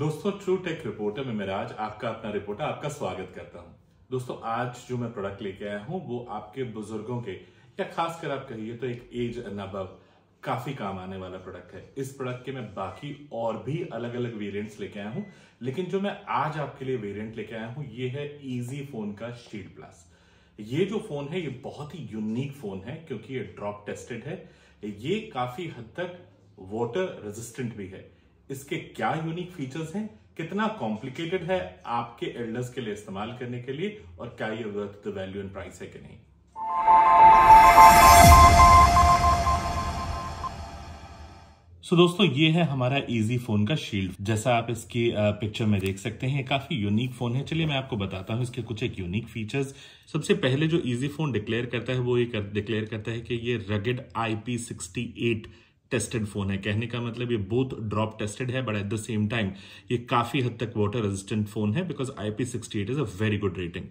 दोस्तों TrueTech Reporter में मैं राज आपका अपना रिपोर्टर आपका स्वागत करता हूं। दोस्तों आज जो मैं प्रोडक्ट लेके आया हूं वो आपके बुजुर्गों के या खासकर आप कहिए तो एक एज एंड अबव काफी काम आने वाला प्रोडक्ट है। इस प्रोडक्ट के मैं बाकी और भी अलग अलग वेरिएंट्स लेके आया हूं, लेकिन जो मैं आज आपके लिए वेरिएंट लेके आया हूं ये है Easyfone का Shield Plus। ये जो फोन है ये बहुत ही यूनिक फोन है क्योंकि ये ड्रॉप टेस्टेड है, ये काफी हद तक वाटर रेजिस्टेंट भी है। इसके क्या यूनिक फीचर्स हैं, कितना कॉम्प्लिकेटेड है आपके एल्डर्स के लिए इस्तेमाल करने के लिए, और क्या ये worth the value and price है कि नहीं। सो दोस्तों ये है हमारा Easyfone का शील्ड। जैसा आप इसकी पिक्चर में देख सकते हैं काफी यूनिक फोन है। चलिए मैं आपको बताता हूँ इसके कुछ एक यूनिक फीचर्स। सबसे पहले जो Easyfone डिक्लेयर करता है वो ये डिक्लेयर करता है कि ये रगेड IP68 टेस्टेड फोन है। कहने का मतलब ये बोथ ड्रॉप टेस्टेड है but at the same time ये काफी हद तक वाटर रेजिस्टेंट फोन है because IP68 is a very good rating.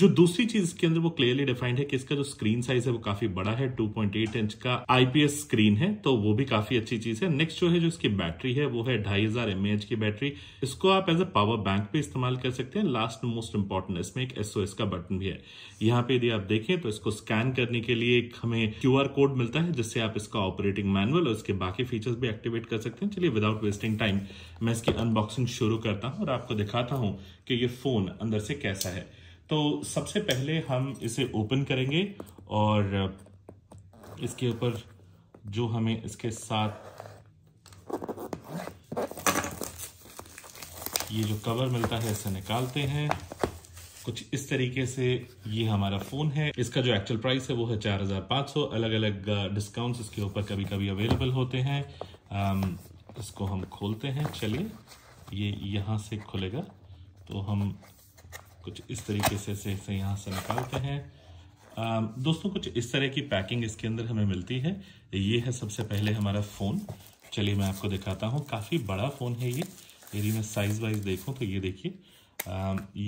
जो दूसरी चीज इसके अंदर वो क्लियरली डिफाइंड है कि इसका जो स्क्रीन साइज है वो काफी बड़ा है, 2.8 इंच का IPS स्क्रीन है, तो वो भी काफी अच्छी चीज है। नेक्स्ट जो है जो इसकी बैटरी है वो है 2500 mAh की बैटरी। इसको आप एज अ पावर बैंक पे इस्तेमाल कर सकते हैं। लास्ट मोस्ट इंपॉर्टेंट इसमें एक SOS का बटन भी है। यहाँ पे यदि आप देखें तो इसको स्कैन करने के लिए एक हमें QR कोड मिलता है जिससे आप इसका ऑपरेटिंग मैनुअल और इसके बाकी फीचर्स भी एक्टिवेट कर सकते हैं। चलिए विदाउट वेस्टिंग टाइम मैं इसकी अनबॉक्सिंग शुरू करता हूँ और आपको दिखाता हूँ कि ये फोन अंदर से कैसा है। तो सबसे पहले हम इसे ओपन करेंगे और इसके ऊपर जो हमें इसके साथ ये जो कवर मिलता है इसे निकालते हैं। कुछ इस तरीके से ये हमारा फोन है। इसका जो एक्चुअल प्राइस है वो है 4500। अलग अलग डिस्काउंट्स इसके ऊपर कभी कभी अवेलेबल होते हैं। इसको हम खोलते हैं। चलिए ये यहाँ से खुलेगा तो हम कुछ इस तरीके से इसे यहाँ से निकालते हैं। दोस्तों कुछ इस तरह की पैकिंग इसके अंदर हमें मिलती है। ये है सबसे पहले हमारा फ़ोन। चलिए मैं आपको दिखाता हूँ, काफ़ी बड़ा फ़ोन है ये। यदि मैं साइज़ वाइज देखूँ तो ये देखिए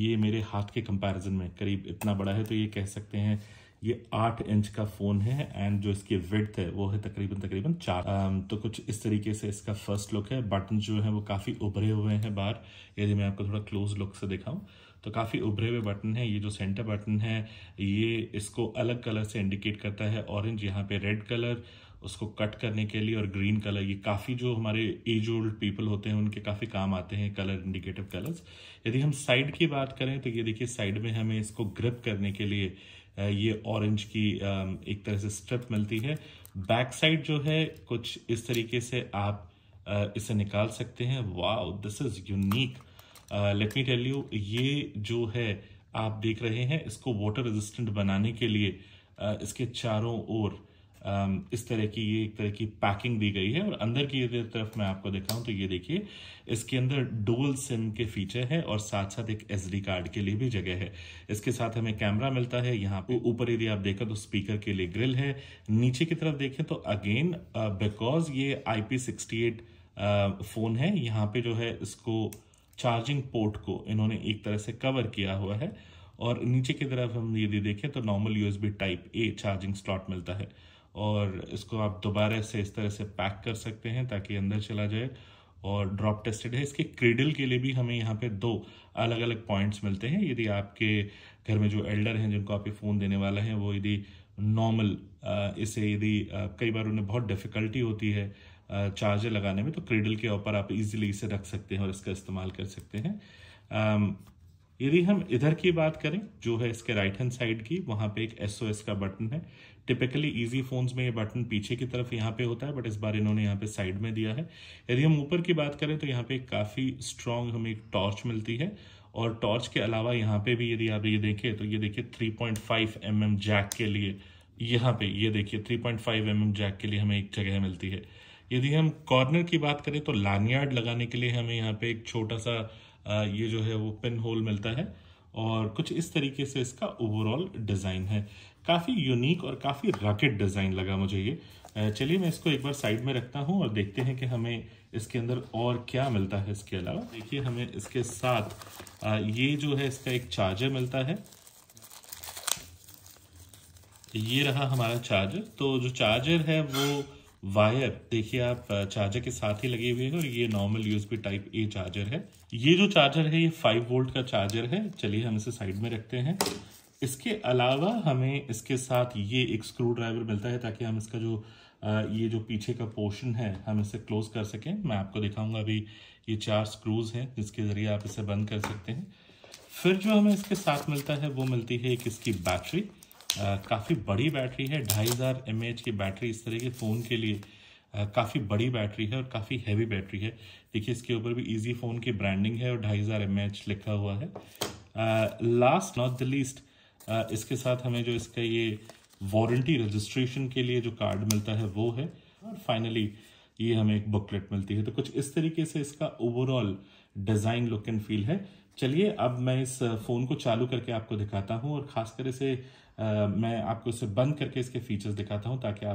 ये मेरे हाथ के कंपैरिजन में करीब इतना बड़ा है, तो ये कह सकते हैं ये 8 इंच का फ़ोन है। एंड जो इसकी विड्थ है वो है तकरीबन 4। तो कुछ इस तरीके से इसका फर्स्ट लुक है। बटन जो है वो काफ़ी उभरे हुए हैं बाहर। यदि मैं आपको थोड़ा क्लोज लुक से दिखाऊँ तो काफ़ी उभरे हुए बटन है। ये जो सेंटर बटन है ये इसको अलग कलर से इंडिकेट करता है, ऑरेंज, यहाँ पे रेड कलर उसको कट करने के लिए, और ग्रीन कलर ये काफ़ी जो हमारे एज ओल्ड पीपल होते हैं उनके काफ़ी काम आते हैं कलर इंडिकेटिव कलर्स। यदि हम साइड की बात करें तो ये देखिए साइड में हमें इसको ग्रिप करने के लिए ये ऑरेंज की एक तरह से स्ट्रिप मिलती है। बैक साइड जो है कुछ इस तरीके से आप इसे निकाल सकते हैं। Wow, this is unique. Let me tell you, ये जो है आप देख रहे हैं इसको वाटर रेजिस्टेंट बनाने के लिए इसके चारों ओर इस तरह की ये एक तरह की पैकिंग दी गई है। और अंदर की तरफ मैं आपको दिखाऊं तो ये देखिए इसके अंदर डुअल सिम के फीचर है और साथ साथ एक SD कार्ड के लिए भी जगह है। इसके साथ हमें कैमरा मिलता है। यहाँ पे ऊपर यदि आप देखें तो स्पीकर के लिए ग्रिल है। नीचे की तरफ देखें तो अगेन बिकॉज ये IP68 फोन है, यहाँ पे जो है इसको चार्जिंग पोर्ट को इन्होंने एक तरह से कवर किया हुआ है। और नीचे की तरफ हम यदि देखें तो normal USB Type-A charging slot मिलता है और इसको आप दोबारा से इस तरह से पैक कर सकते हैं ताकि अंदर चला जाए। और ड्रॉप टेस्टेड है। इसके क्रेडल के लिए भी हमें यहाँ पे 2 अलग अलग पॉइंट्स मिलते हैं। यदि आपके घर में जो एल्डर हैं जिनको आप ये फ़ोन देने वाला है वो यदि नॉर्मल इसे यदि कई बार उन्हें बहुत डिफ़िकल्टी होती है चार्जर लगाने में तो क्रेडल के ऊपर आप इजीली इसे रख सकते हैं और इसका इस्तेमाल कर सकते हैं। यदि हम इधर की बात करें जो है इसके राइट हैंड साइड की, वहाँ पे एक SOS का बटन है। टिपिकली Easyfones में ये बटन पीछे की तरफ यहाँ पे होता है बट इस बार इन्होंने यहाँ पे साइड में दिया है। यदि हम ऊपर की बात करें तो यहाँ पे काफ़ी स्ट्रॉन्ग हमें एक टॉर्च मिलती है। और टॉर्च के अलावा यहाँ पे भी यदि आप ये देखें तो ये देखिए 3.5 mm जैक के लिए, यहाँ पे ये देखिए 3.5 mm जैक के लिए हमें एक जगह मिलती है। यदि हम कॉर्नर की बात करें तो लैनियार्ड लगाने के लिए हमें यहाँ पे एक छोटा सा ये जो है वो पिन होल मिलता है। और कुछ इस तरीके से इसका ओवरऑल डिज़ाइन है। काफ़ी यूनिक और काफ़ी रॉकेट डिज़ाइन लगा मुझे ये। चलिए मैं इसको एक बार साइड में रखता हूँ और देखते हैं कि हमें इसके अंदर और क्या मिलता है। इसके अलावा देखिए हमें इसके साथ ये जो है इसका एक चार्जर मिलता है। ये रहा हमारा चार्जर। तो जो चार्जर है वो वायर देखिए आप चार्जर के साथ ही लगे हुए हैं और ये normal USB type A charger है। ये जो चार्जर है ये 5 वोल्ट का चार्जर है। चलिए हम इसे साइड में रखते हैं। इसके अलावा हमें इसके साथ ये एक स्क्रू ड्राइवर मिलता है ताकि हम इसका जो ये जो पीछे का पोर्शन है हम इसे क्लोज कर सकें। मैं आपको दिखाऊंगा अभी ये 4 स्क्रूज हैं जिसके ज़रिए आप इसे बंद कर सकते हैं। फिर जो हमें इसके साथ मिलता है वो मिलती है एक इसकी बैटरी, काफ़ी बड़ी बैटरी है। 2500 mAh की बैटरी इस तरह के फ़ोन के लिए काफ़ी बड़ी बैटरी है और काफ़ी हैवी बैटरी है। देखिए इसके ऊपर भी Easyfone की ब्रांडिंग है और 2500 mAh लिखा हुआ है। लास्ट नॉट द लीस्ट इसके साथ हमें जो इसका ये वारंटी रजिस्ट्रेशन के लिए जो कार्ड मिलता है वो है, और फाइनली ये हमें एक बुकलेट मिलती है। तो कुछ इस तरीके से इसका overall design look and feel है। चलिए अब मैं इस फ़ोन को चालू करके आपको दिखाता हूँ और ख़ासकर इसे मैं आपको इसे बंद करके इसके फीचर्स दिखाता हूँ ताकि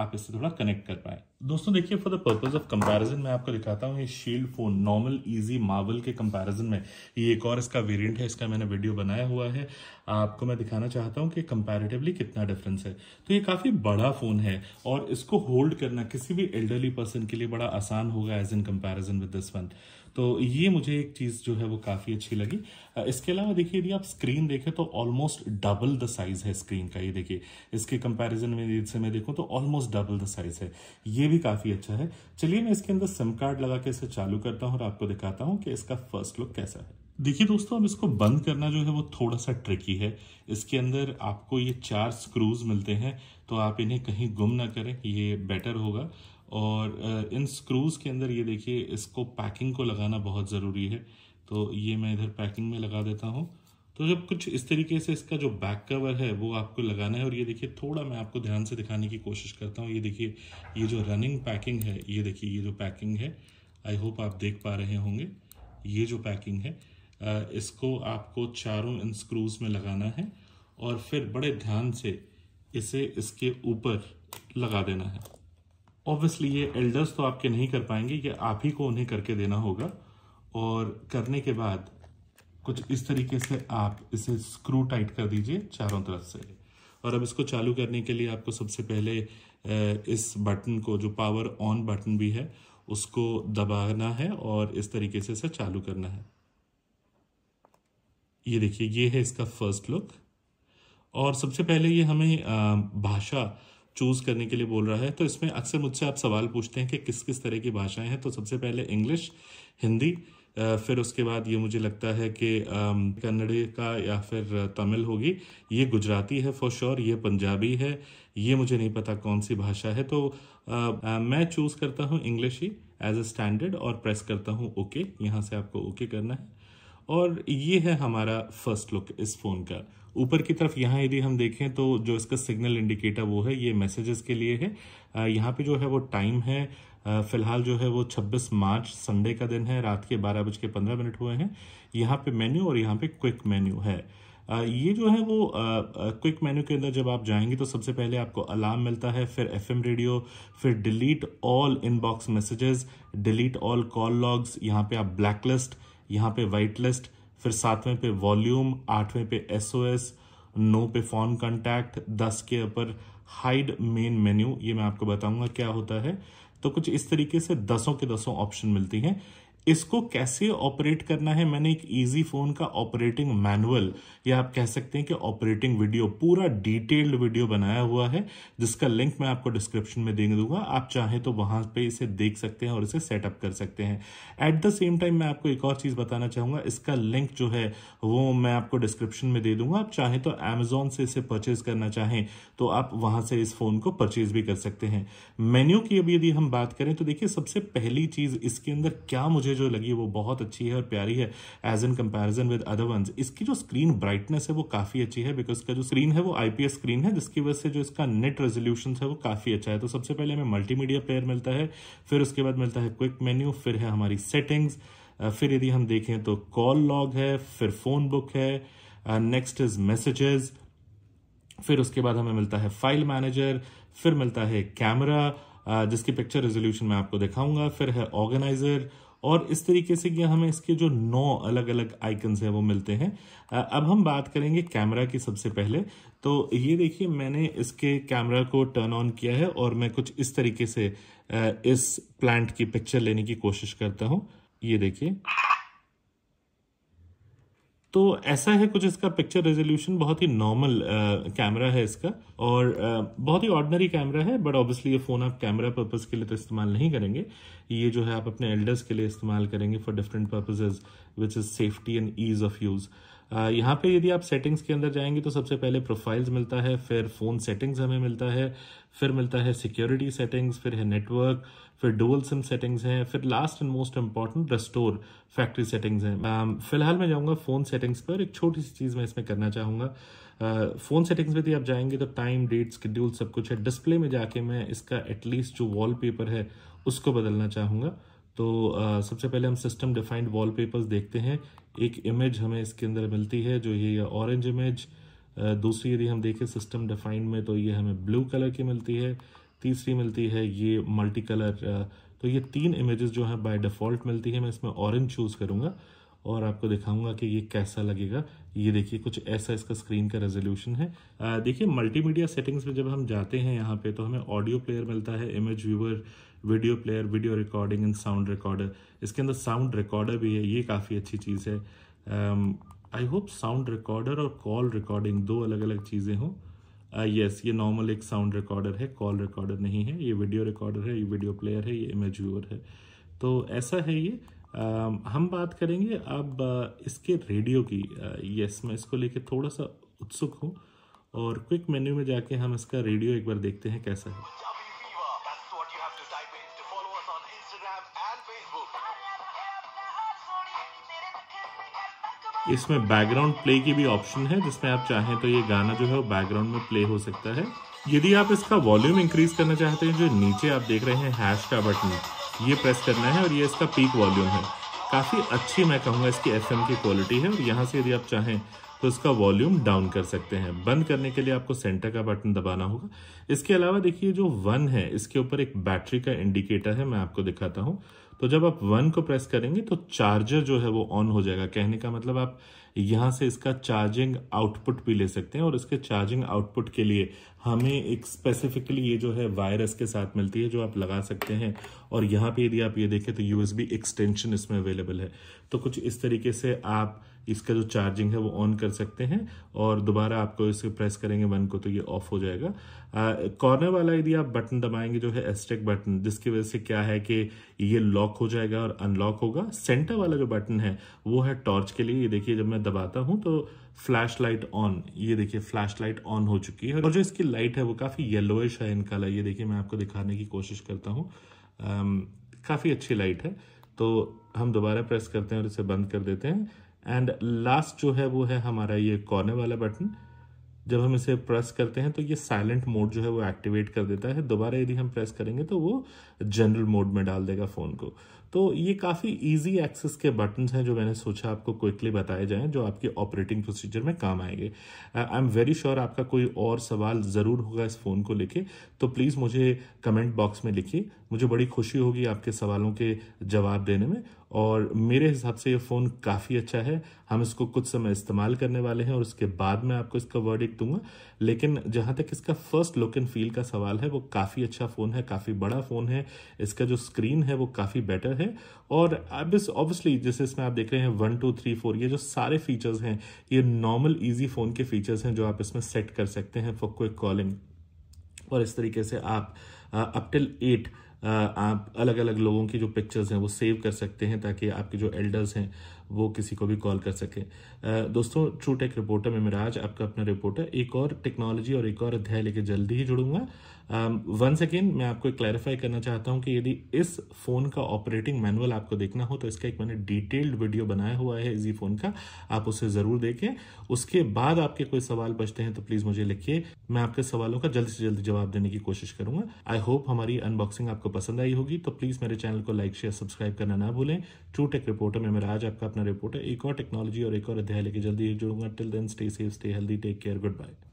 आप इससे थोड़ा कनेक्ट कर पाए। दोस्तों देखिए for the purpose of comparison मैं आपको दिखाता हूँ ये shield phone normal easy Marvel के कंपैरिजन में ये एक और इसका वेरिएंट है, इसका मैंने वीडियो बनाया हुआ है। आपको मैं दिखाना चाहता हूँ कि कंपैरेटिवली कितना डिफरेंस है। तो ये काफ़ी बड़ा फ़ोन है और इसको होल्ड करना किसी भी एल्डरली पर्सन के लिए बड़ा आसान होगा as in comparison with this one. तो ये मुझे एक चीज़ जो है वो काफ़ी अच्छी लगी। इसके अलावा देखिए यदि आप स्क्रीन देखें तो ऑलमोस्ट डबल द साइज़ है स्क्रीन का। ये देखिए इसके कंपैरिजन में से मैं देखूँ तो ऑलमोस्ट डबल द साइज़ है, ये भी काफ़ी अच्छा है। चलिए मैं इसके अंदर सिम कार्ड लगा के इसे चालू करता हूँ और आपको दिखाता हूँ कि इसका फर्स्ट लुक कैसा है। देखिए दोस्तों अब इसको बंद करना जो है वो थोड़ा सा ट्रिकी है। इसके अंदर आपको ये 4 स्क्रूज मिलते हैं तो आप इन्हें कहीं गुम ना करें, ये बेटर होगा। और इन स्क्रूज के अंदर ये देखिए इसको पैकिंग को लगाना बहुत ज़रूरी है, तो ये मैं इधर पैकिंग में लगा देता हूँ। तो जब कुछ इस तरीके से इसका जो बैक कवर है वो आपको लगाना है। और ये देखिए थोड़ा मैं आपको ध्यान से दिखाने की कोशिश करता हूँ। ये देखिए ये जो रनिंग पैकिंग है, ये देखिए ये जो पैकिंग है, आई होप आप देख पा रहे होंगे, ये जो पैकिंग है इसको आपको चारों इन स्क्रूज में लगाना है और फिर बड़े ध्यान से इसे इसके ऊपर लगा देना है। ऑब्वियसली ये एल्डर्स तो आपके नहीं कर पाएंगे, ये आप ही को उन्हें करके देना होगा। और करने के बाद कुछ इस तरीके से आप इसे स्क्रू टाइट कर दीजिए चारों तरफ से। और अब इसको चालू करने के लिए आपको सबसे पहले इस बटन को, जो पावर ऑन बटन भी है, उसको दबाना है और इस तरीके से इसे चालू करना है। ये देखिए ये है इसका फर्स्ट लुक। और सबसे पहले ये हमें भाषा चूज़ करने के लिए बोल रहा है। तो इसमें अक्सर मुझसे आप सवाल पूछते हैं कि किस किस तरह की भाषाएं हैं। तो सबसे पहले इंग्लिश, हिंदी, फिर उसके बाद ये मुझे लगता है कि कन्नड़े का या फिर तमिल होगी, ये गुजराती है फॉर श्योर, ये पंजाबी है, ये मुझे नहीं पता कौन सी भाषा है। तो मैं चूज़ करता हूँ इंग्लिश ही एज ए स्टैंडर्ड और प्रेस करता हूँ ओके। यहाँ से आपको ओके करना है। और ये है हमारा फर्स्ट लुक इस फ़ोन का। ऊपर की तरफ यहाँ यदि हम देखें तो जो इसका सिग्नल इंडिकेटर वो है, ये मैसेजेस के लिए है। यहाँ पे जो है वो टाइम है, फ़िलहाल जो है वो 26 मार्च संडे का दिन है, रात के 12:15 हुए हैं। यहाँ पे मेन्यू और यहाँ पे क्विक मेन्यू है। ये जो है वो क्विक मेन्यू के अंदर जब आप जाएंगे तो सबसे पहले आपको अलार्म मिलता है, फिर FM रेडियो, फिर delete all inbox messages, delete all call logs, यहाँ पे आप ब्लैक लिस्ट, यहाँ पे वाइट लिस्ट, फिर 7वें पे वॉल्यूम, 8वें पे SOS, 9 पे फोन कॉन्टैक्ट, 10 के ऊपर हाइड मेन मेन्यू, ये मैं आपको बताऊंगा क्या होता है। तो कुछ इस तरीके से 10 के 10 ऑप्शन मिलती हैं। इसको कैसे ऑपरेट करना है, मैंने एक Easyfone का ऑपरेटिंग मैनुअल या आप कह सकते हैं कि ऑपरेटिंग वीडियो, पूरा डिटेल्ड वीडियो बनाया हुआ है जिसका लिंक मैं आपको डिस्क्रिप्शन में दे दूंगा। आप चाहें तो वहां पे इसे देख सकते हैं और इसे सेटअप कर सकते हैं। एट द सेम टाइम मैं आपको एक और चीज़ बताना चाहूँगा, इसका लिंक जो है वो मैं आपको डिस्क्रिप्शन में दे दूंगा। आप चाहें तो अमेजोन से इसे परचेज करना चाहें तो आप वहाँ से इस फ़ोन को परचेज भी कर सकते हैं। मेन्यू की अब यदि हम बात करें तो देखिए सबसे पहली चीज़ इसके अंदर क्या मुझे जो लगी वो बहुत अच्छी है और प्यारी है as in comparison with other ones. इसकी जो स्क्रीन ब्राइटनेस है वो काफ़ी अच्छी है, बिकॉज इसका जो स्क्रीन है वो IPS स्क्रीन है जिसकी वजह से जो इसका नेट रेजोल्यूशन है वो काफ़ी अच्छा है। तो सबसे पहले हमें मल्टीमीडिया प्लेयर मिलता है, फिर उसके बाद मिलता है क्विक मेन्यू, फिर है हमारी सेटिंग्स, फिर यदि हम देखें तो कॉल लॉग है, फिर फोन बुक है, नेक्स्ट इज मैसेजेस, फिर उसके बाद हमें मिलता है फाइल मैनेजर, फिर मिलता है कैमरा जिसकी पिक्चर रेजोल्यूशन मैं आपको दिखाऊंगा, फिर है ऑर्गेनाइजर, और इस तरीके से कि हमें इसके जो 9 अलग अलग आइकन्स हैं वो मिलते हैं। अब हम बात करेंगे कैमरा की। सबसे पहले तो ये देखिए मैंने इसके कैमरा को टर्न ऑन किया है और मैं कुछ इस तरीके से इस प्लांट की पिक्चर लेने की कोशिश करता हूँ। ये देखिए, तो ऐसा है कुछ इसका पिक्चर रेजोल्यूशन। बहुत ही नॉर्मल कैमरा है इसका और बहुत ही ऑर्डिनरी कैमरा है, बट ऑब्वियसली ये फ़ोन आप कैमरा पर्पस के लिए तो इस्तेमाल नहीं करेंगे। ये जो है आप अपने एल्डर्स के लिए इस्तेमाल करेंगे for different purposes which is safety and ease of use. यहाँ पे यदि आप सेटिंग्स के अंदर जाएंगे तो सबसे पहले प्रोफाइल्स मिलता है, फिर फ़ोन सेटिंग्स हमें मिलता है, फिर मिलता है सिक्योरिटी सेटिंग्स, फिर है नेटवर्क, फिर डुअल सिम सेटिंग्स हैं, फिर last and most important restore factory settings हैं। फिलहाल मैं जाऊँगा फ़ोन सेटिंग्स पर। एक छोटी सी चीज़ मैं इसमें करना चाहूँगा। फ़ोन सेटिंग्स में यदि आप जाएंगे तो टाइम, डेट, शेड्यूल सब कुछ है। डिस्प्ले में जाके मैं इसका एटलीस्ट जो वॉलपेपर है उसको बदलना चाहूँगा। तो सबसे पहले हम सिस्टम डिफाइंड वॉलपेपर्स देखते हैं। एक इमेज हमें इसके अंदर मिलती है जो ये ऑरेंज इमेज। दूसरी यदि हम देखें सिस्टम डिफाइंड में तो ये हमें ब्लू कलर की मिलती है। तीसरी मिलती है ये मल्टी कलर। तो ये 3 इमेजेस जो हैं बाय डिफ़ॉल्ट मिलती है। मैं इसमें ऑरेंज चूज़ करूँगा और आपको दिखाऊंगा कि ये कैसा लगेगा। ये देखिए कुछ ऐसा इसका स्क्रीन का रेजोल्यूशन है। देखिए मल्टीमीडिया सेटिंग्स में जब हम जाते हैं यहाँ पे तो हमें ऑडियो प्लेयर मिलता है, image viewer, video player, video recording and sound recorder. इसके अंदर साउंड रिकॉर्डर भी है, ये काफ़ी अच्छी चीज़ है। आई होप साउंड रिकॉर्डर और कॉल रिकॉर्डिंग 2 अलग अलग चीज़ें हों। यस, ये नॉर्मल एक साउंड रिकॉर्डर है, कॉल रिकॉर्डर नहीं है। ये वीडियो रिकॉर्डर है, ये वीडियो प्लेयर है, ये इमेज व्यूअर है। तो ऐसा है ये। हम बात करेंगे अब इसके रेडियो की। यस, मैं इसको लेके थोड़ा सा उत्सुक हूँ और क्विक मेन्यू में जाके हम इसका रेडियो एक बार देखते हैं कैसा है। इसमें बैकग्राउंड प्ले की भी ऑप्शन है जिसमें आप चाहें तो ये गाना जो है वो बैकग्राउंड में प्ले हो सकता है। यदि आप इसका वॉल्यूम इंक्रीज करना चाहते हैं, जो नीचे आप देख रहे हैं हैश का बटन, ये प्रेस करना है और ये इसका पीक वॉल्यूम है। काफ़ी अच्छी मैं कहूँगा इसकी एफएम की क्वालिटी है। और यहाँ से यदि आप चाहें तो इसका वॉल्यूम डाउन कर सकते हैं। बंद करने के लिए आपको सेंटर का बटन दबाना होगा। इसके अलावा देखिए जो 1 है इसके ऊपर एक बैटरी का इंडिकेटर है, मैं आपको दिखाता हूँ। तो जब आप 1 को प्रेस करेंगे तो चार्जर जो है वो ऑन हो जाएगा। कहने का मतलब आप यहाँ से इसका चार्जिंग आउटपुट भी ले सकते हैं। और इसके चार्जिंग आउटपुट के लिए हमें एक स्पेसिफिकली ये जो है वायरस के साथ मिलती है जो आप लगा सकते हैं। और यहाँ पे यदि आप ये देखें तो USB एक्सटेंशन इसमें अवेलेबल है। तो कुछ इस तरीके से आप इसका जो चार्जिंग है वो ऑन कर सकते हैं और दोबारा आपको इसे प्रेस करेंगे 1 को तो ये ऑफ हो जाएगा। कॉर्नर वाला यदि आप बटन दबाएंगे जो है एस्टेक बटन, जिसकी वजह से क्या है कि ये लॉक हो जाएगा और अनलॉक होगा। सेंटर वाला जो बटन है वो है टॉर्च के लिए। ये देखिए जब मैं दबाता हूँ तो फ्लैश लाइट ऑन, ये देखिए फ्लैश लाइट ऑन हो चुकी है। और जो इसकी लाइट है वो काफ़ी येलोइश है इन कलर। ये देखिए मैं आपको दिखाने की कोशिश करता हूँ, काफ़ी अच्छी लाइट है। तो हम दोबारा प्रेस करते हैं और इसे बंद कर देते हैं। एंड लास्ट जो है वो है हमारा ये कॉर्नर वाला बटन। जब हम इसे प्रेस करते हैं तो ये साइलेंट मोड जो है वो एक्टिवेट कर देता है। दोबारा यदि हम प्रेस करेंगे तो वो जनरल मोड में डाल देगा फ़ोन को। तो ये काफ़ी इजी एक्सेस के बटन्स हैं जो मैंने सोचा आपको क्विकली बताए जाएं, जो आपके ऑपरेटिंग प्रोसीजर में काम आएंगे। आई एम वेरी श्योर आपका कोई और सवाल ज़रूर होगा इस फ़ोन को लेके, तो प्लीज़ मुझे कमेंट बॉक्स में लिखिए। मुझे बड़ी खुशी होगी आपके सवालों के जवाब देने में। और मेरे हिसाब से ये फ़ोन काफ़ी अच्छा है। हम इसको कुछ समय इस्तेमाल करने वाले हैं और उसके बाद मैं आपको इसका वर्डिक्ट दूंगा। लेकिन जहाँ तक इसका फर्स्ट लुक एंड फील का सवाल है, वो काफ़ी अच्छा फ़ोन है, काफ़ी बड़ा फ़ोन है। इसका जो स्क्रीन है वो काफ़ी बेटर है। और अब इस ऑब्वियसली जैसे इसमें आप देख रहे हैं 1 2 3 4 ये जो सारे फीचर्स हैं ये नॉर्मल ईजी फ़ोन के फीचर्स हैं जो आप इसमें सेट कर सकते हैं फॉर क्विक कॉलिंग। और इस तरीके से आप अपटिल 8 आप अलग अलग लोगों की जो पिक्चर्स हैं वो सेव कर सकते हैं ताकि आपके जो एल्डर्स हैं वो किसी को भी कॉल कर सकें। दोस्तों, ट्रू टेक रिपोर्टर में मिराज आपका अपना रिपोर्टर एक और टेक्नोलॉजी और एक और अध्याय लेके जल्दी ही जुड़ूंगा। वंस अगेन मैं आपको क्लैरिफाई करना चाहता हूं कि यदि इस फ़ोन का ऑपरेटिंग मैनुअल आपको देखना हो तो इसका एक मैंने डिटेल्ड वीडियो बनाया हुआ है इजी फ़ोन का, आप उसे ज़रूर देखें। उसके बाद आपके कोई सवाल बचते हैं तो प्लीज़ मुझे लिखिए, मैं आपके सवालों का जल्द से जल्द जवाब देने की कोशिश करूँगा। आई होप हमारी अनबॉक्सिंग आपको पसंद आई होगी। तो प्लीज़ मेरे चैनल को लाइक, शेयर, सब्सक्राइब करना ना भूलें। ट्रू टेक रिपोर्टर में मिराज आपका रिपोर्ट है एक और टेक्नोलॉजी और एक और अध्याय लेके जल्दी जुड़ूंगा। Till then stay safe, stay healthy, take care, good bye.